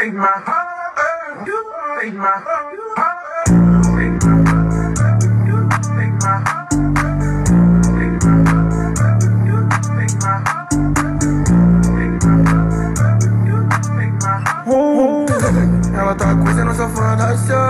in my heart, do in my heart, do in my heart, do in my heart, do in my heart, do in my heart, do in my heart. Ela tá coisa na safada.